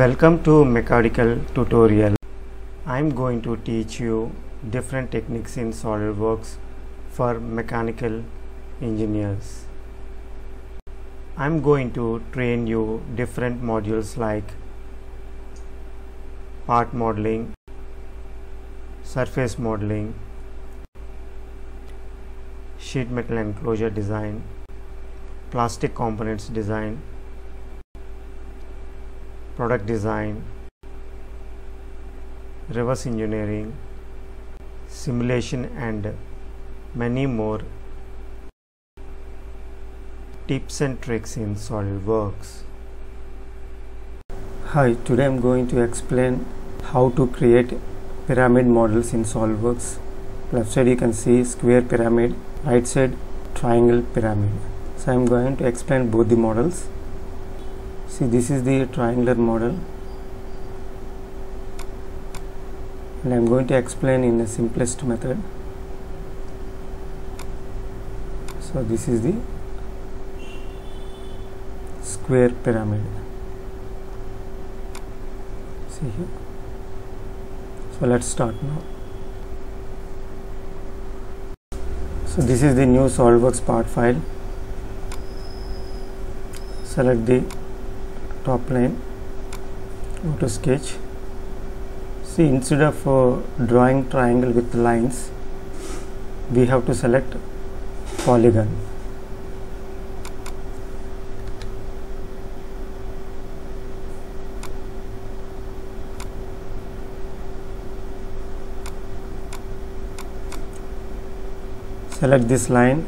Welcome to Mechanical Tutorial. I am going to teach you different techniques in SolidWorks for mechanical engineers. I am going to train you different modules like part modeling, surface modeling, sheet metal enclosure design, plastic components design, product design, reverse engineering, simulation, and many more tips and tricks in SolidWorks. Hi, today I am going to explain how to create pyramid models in SolidWorks. Left side you can see square pyramid, right side triangle pyramid. So I am going to explain both the models. See, this is the triangular model and I am going to explain in the simplest method. So this is the square pyramid. See here. So let's start now. So this is the new SolidWorks part file. Select the top plane, go to sketch. See, instead of drawing triangle with lines, we have to select polygon. Select this line,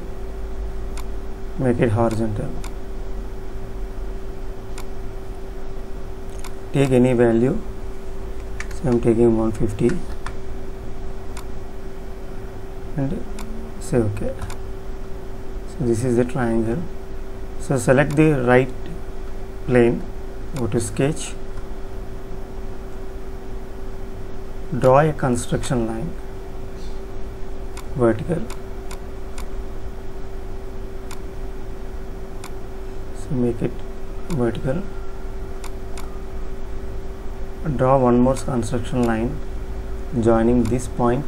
make it horizontal. Take any value, so I am taking 150 and say OK. So this is the triangle. So select the right plane, go to sketch, draw a construction line, vertical. So make it vertical. Draw one more construction line joining this point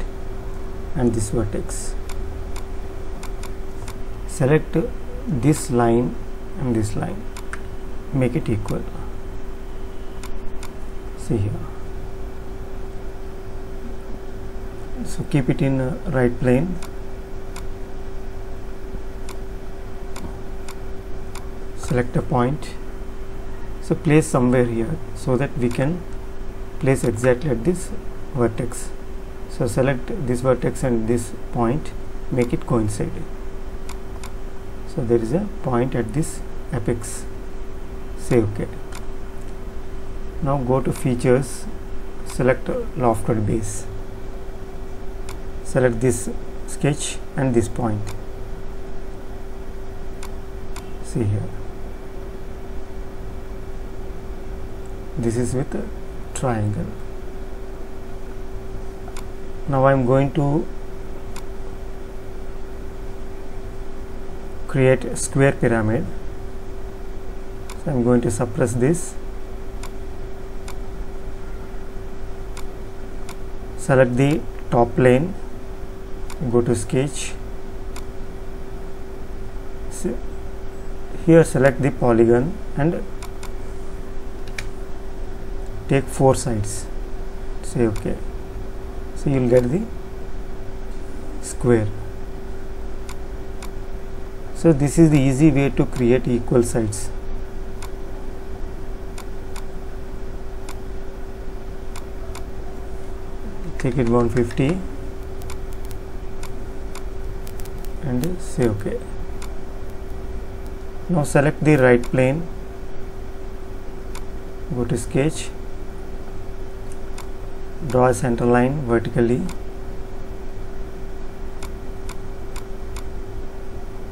and this vertex. Select this line and this line, make it equal. See here. So keep it in right plane. Select a point. So place somewhere here so that we can place exactly at this vertex. So select this vertex and this point, make it coincide. So there is a point at this apex. Say OK. Now go to features, select lofted base. Select this sketch and this point. See here. This is with a triangle. Now I am going to create a square pyramid. So I am going to suppress this. Select the top plane, go to sketch. Here select the polygon and take four sides. Say OK. So you will get the square. So this is the easy way to create equal sides. Take it 150 and say OK. Now select the right plane, go to sketch. Draw a center line vertically.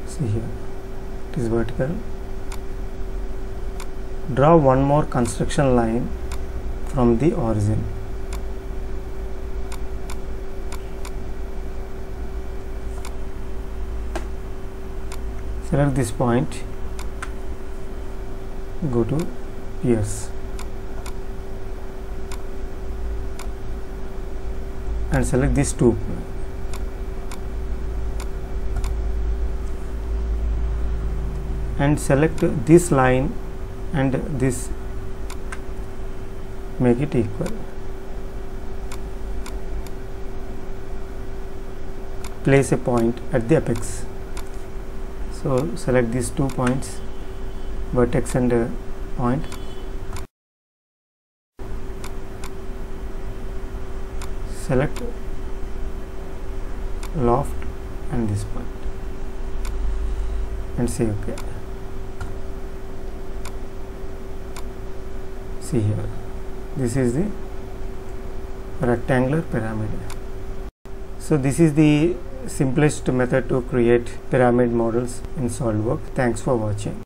See here, it is vertical. Draw one more construction line from the origin. Select this point, go to pierce. and select these two. And select this line and this, make it equal. Place a point at the apex. So select these two points, vertex and point. Select loft and this point and say OK. See here, this is the rectangular pyramid. So this is the simplest method to create pyramid models in SolidWorks. Thanks for watching.